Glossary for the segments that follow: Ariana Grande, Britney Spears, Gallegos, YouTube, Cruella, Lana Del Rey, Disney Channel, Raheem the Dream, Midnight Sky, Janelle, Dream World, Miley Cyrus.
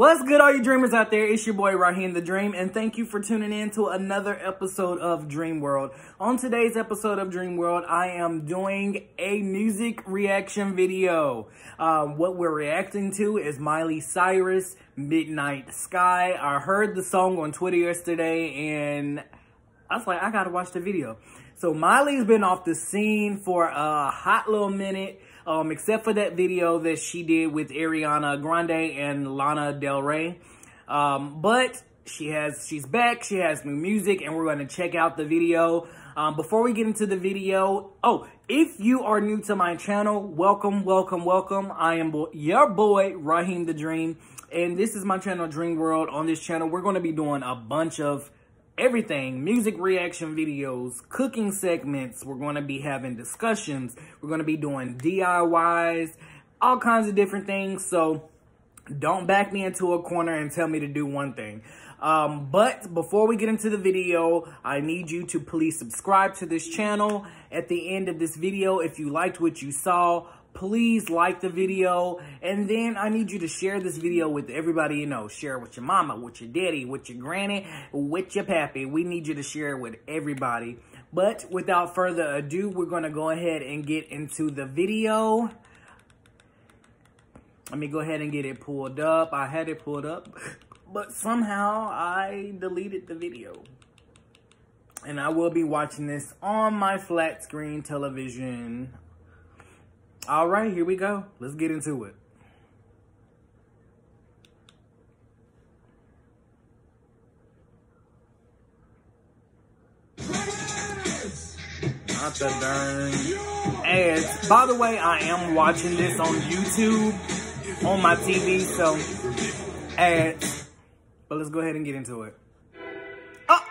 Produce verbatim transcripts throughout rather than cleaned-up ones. What's good, all you dreamers out there? It's your boy Raheem the Dream, and thank you for tuning in to another episode of Dream World. On today's episode of Dream World, I am doing a music reaction video. Um, what we're reacting to is Miley Cyrus, Midnight Sky. I heard the song on Twitter yesterday, and I was like, I gotta watch the video. So Miley's been off the scene for a hot little minute, um, except for that video that she did with Ariana Grande and Lana Del Rey. Um, but she has, she's back, she has new music, and we're gonna check out the video. Um, before we get into the video, oh, if you are new to my channel, welcome, welcome, welcome. I am bo- your boy, Raheem the Dream, and this is my channel, Dream World. On this channel, we're gonna be doing a bunch of everything, music reaction videos, cooking segments. We're going to be having discussions. We're going to be doing D I Ys, all kinds of different things. So don't back me into a corner and tell me to do one thing. Um, but before we get into the video, I need you to please subscribe to this channel. At the end of this video, if you liked what you saw, please like the video, and then I need you to share this video with everybody you know. Share it with your mama, with your daddy, with your granny, with your pappy. We need you to share it with everybody. But without further ado, we're going to go ahead and get into the video. Let me go ahead and get it pulled up. I had it pulled up, but somehow I deleted the video. And I will be watching this on my flat screen television. All right, here we go. Let's get into it. Not the darn ads. By the way, I am watching this on YouTube, on my T V, so ads. But let's go ahead and get into it. Oh!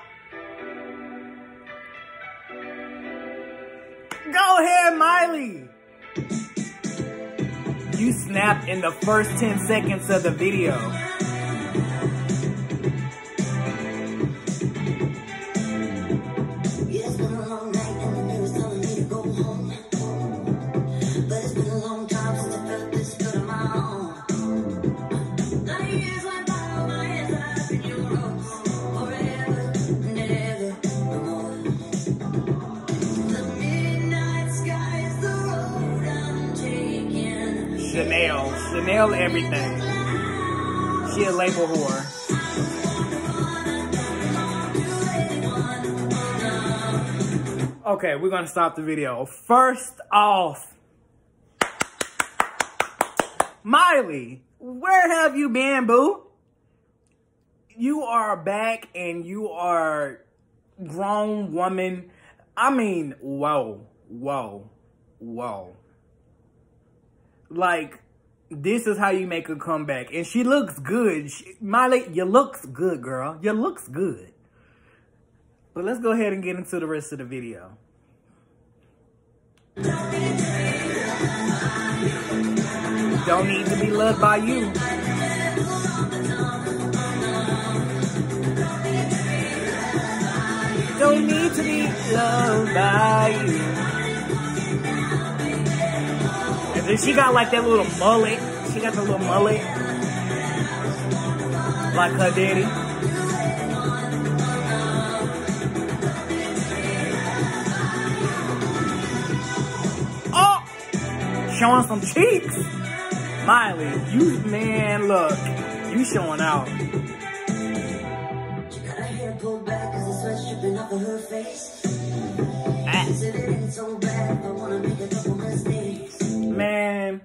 Go ahead, Miley! You snapped in the first ten seconds of the video. It's been a long night and the news telling me to go home. But it's been a long time since I felt this good on my own. Nine years went by, all my hands are up in your arms. Forever, never, no more. The midnight sky is the road I'm taking. Janelle. Janelle everything. She a label whore. Okay, we're gonna stop the video. First off, Miley, where have you been, boo? You are back and you are grown woman. I mean, whoa, whoa, whoa. Like, this is how you make a comeback. And she looks good. She, Miley, you looks good, girl. You looks good. But let's go ahead and get into the rest of the video. Don't need to be loved by you. Don't need to be loved by you. She got like that little mullet. She got the little mullet. Like her daddy. Oh! Showing some cheeks. Miley, you, man, look. You showing out. She got her hair pulled back because the sweat dripping off of her face. She's living so bad, I want to make a couple mistakes. Man,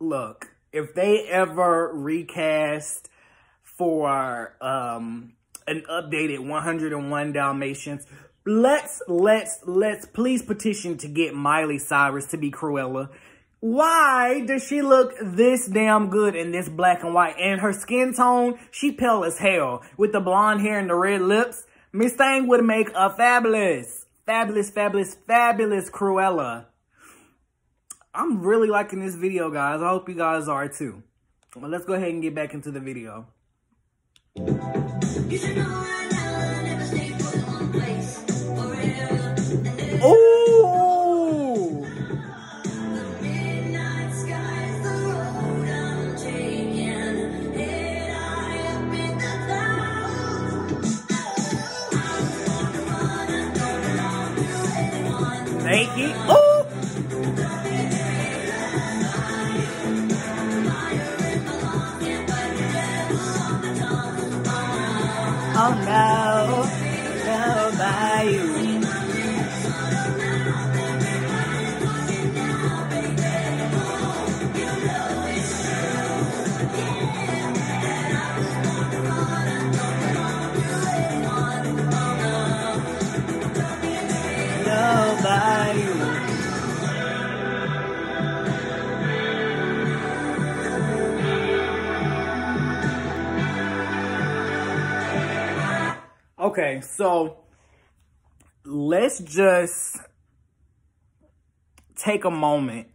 look, if they ever recast for um, an updated one oh one Dalmatians, let's, let's, let's please petition to get Miley Cyrus to be Cruella. Why does she look this damn good in this black and white? And her skin tone, she pale as hell. With the blonde hair and the red lips, Miss Thang would make a fabulous, fabulous, fabulous, fabulous Cruella. I'm really liking this video, guys. I hope you guys are too. Well, let's go ahead and get back into the video. Ooh! The midnight sky is the road I'm taking. Okay, so let's just take a moment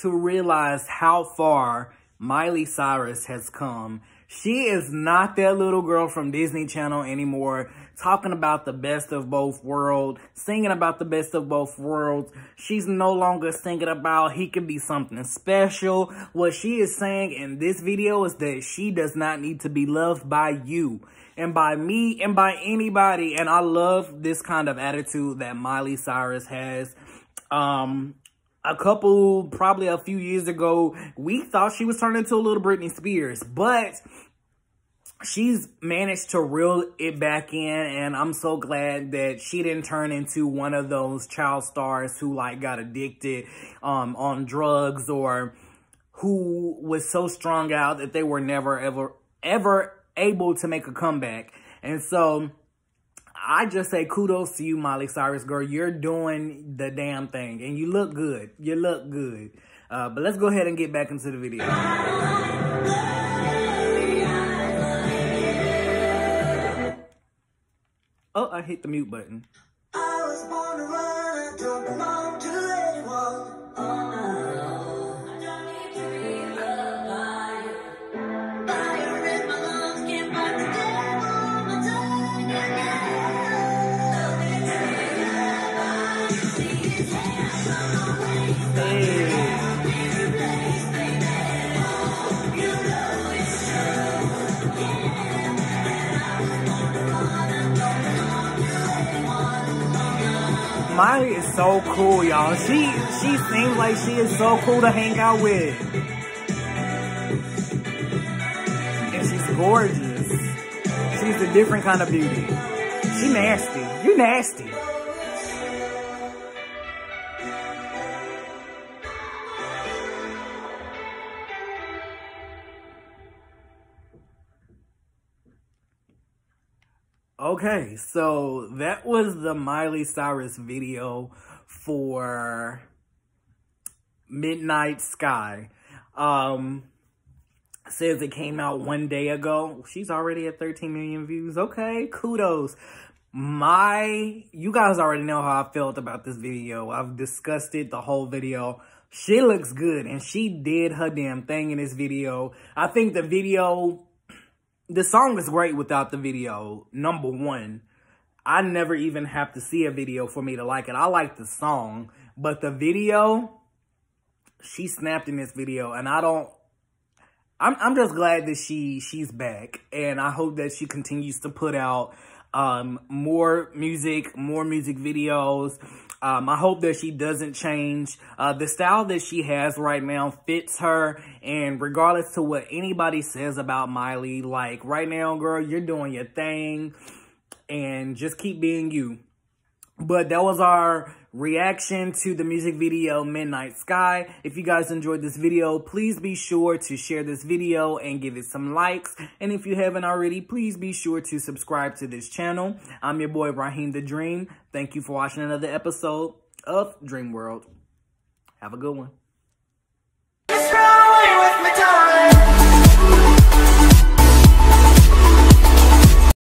to realize how far Miley Cyrus has come. She is not that little girl from Disney Channel anymore, talking about the best of both worlds, singing about the best of both worlds. She's no longer singing about he could be something special. What she is saying in this video is that she does not need to be loved by you and by me and by anybody. And I love this kind of attitude that Miley Cyrus has. Um... A couple, probably a few years ago, we thought she was turning into a little Britney Spears, but she's managed to reel it back in, and I'm so glad that she didn't turn into one of those child stars who, like, got addicted um, on drugs or who was so strung out that they were never, ever, ever able to make a comeback. And so I just say kudos to you, Miley Cyrus, girl. You're doing the damn thing, and you look good. You look good. Uh, but let's go ahead and get back into the video. Oh, I hit the mute button. I was born to run. I don't belong to anyone. Oh, no. Miley is so cool, y'all. She she seems like she is so cool to hang out with. And she's gorgeous. She's a different kind of beauty. She nasty. You nasty. Okay, so that was the Miley Cyrus video for Midnight Sky. Um, says it came out one day ago. She's already at thirteen million views. Okay, kudos. My, you guys already know how I felt about this video. I've discussed it the whole video. She looks good, and she did her damn thing in this video. I think the video... The song is great without the video, number one. I never even have to see a video for me to like it. I like the song, but the video, she snapped in this video, and I don't, I'm, I'm just glad that she, she's back, and I hope that she continues to put out um, more music, more music videos. Um, I hope that she doesn't change. Uh, the style that she has right now fits her. And regardless to what anybody says about Miley, like right now, girl, you're doing your thing and just keep being you. But that was our reaction to the music video Midnight Sky. If you guys enjoyed this video, please be sure to share this video and give it some likes. And if you haven't already, please be sure to subscribe to this channel. I'm your boy, Raheem the Dream. Thank you for watching another episode of Dream World. Have a good one.